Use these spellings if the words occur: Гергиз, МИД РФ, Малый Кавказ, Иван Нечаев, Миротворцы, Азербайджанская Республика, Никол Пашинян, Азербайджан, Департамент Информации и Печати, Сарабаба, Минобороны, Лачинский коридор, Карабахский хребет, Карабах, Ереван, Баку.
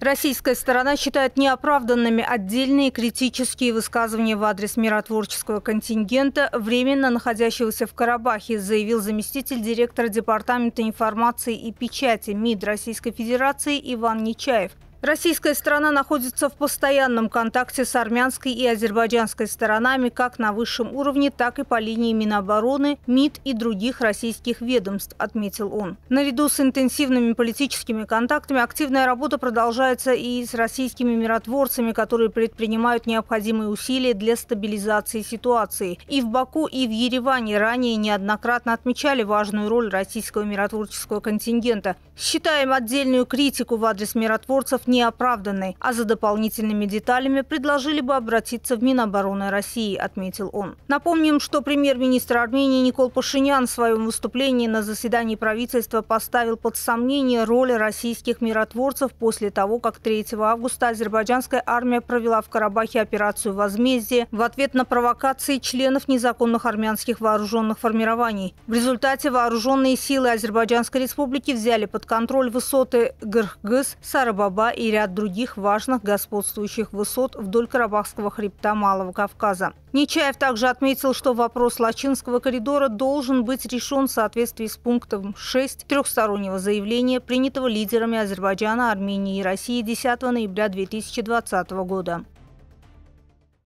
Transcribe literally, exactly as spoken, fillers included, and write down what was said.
Российская сторона считает неоправданными отдельные критические высказывания в адрес миротворческого контингента, временно находящегося в Карабахе, заявил заместитель директора Департамента информации и печати МИД Российской Федерации Иван Нечаев. Российская сторона находится в постоянном контакте с армянской и азербайджанской сторонами как на высшем уровне, так и по линии Минобороны, МИД и других российских ведомств, отметил он. Наряду с интенсивными политическими контактами активная работа продолжается и с российскими миротворцами, которые предпринимают необходимые усилия для стабилизации ситуации. И в Баку, и в Ереване ранее неоднократно отмечали важную роль российского миротворческого контингента. Считаем отдельную критику в адрес миротворцев неоправданной, а за дополнительными деталями предложили бы обратиться в Минобороны России, отметил он. Напомним, что премьер-министр Армении Никол Пашинян в своем выступлении на заседании правительства поставил под сомнение роль российских миротворцев после того, как третьего августа азербайджанская армия провела в Карабахе операцию «Возмездие» в ответ на провокации членов незаконных армянских вооруженных формирований. В результате вооруженные силы Азербайджанской Республики взяли под контроль высоты Гергиз, Сарабаба и ряд других важных господствующих высот вдоль Карабахского хребта Малого Кавказа. Нечаев также отметил, что вопрос Лачинского коридора должен быть решен в соответствии с пунктом шесть трехстороннего заявления, принятого лидерами Азербайджана, Армении и России десятого ноября две тысячи двадцатого года.